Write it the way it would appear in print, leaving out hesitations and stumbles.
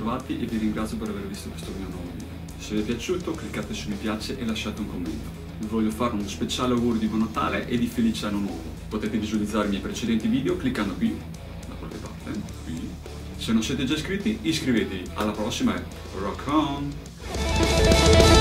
osservarti e vi ringrazio per aver visto questo mio nuovo video. Se vi è piaciuto cliccate su mi piace e lasciate un commento. Vi voglio fare uno speciale augurio di Buon Natale e di Felice Anno Nuovo. Potete visualizzare i miei precedenti video cliccando qui, da qualche parte, qui. Se non siete già iscritti, iscrivetevi. Alla prossima e rock on!